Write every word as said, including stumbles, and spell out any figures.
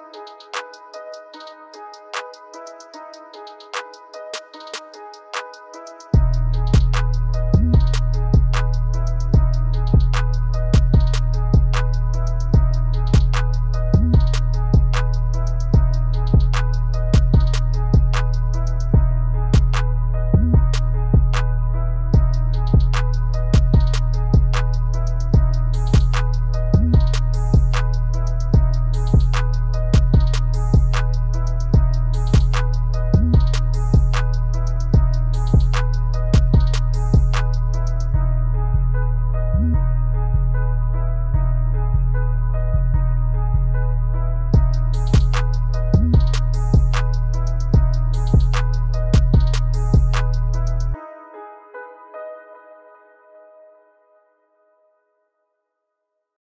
You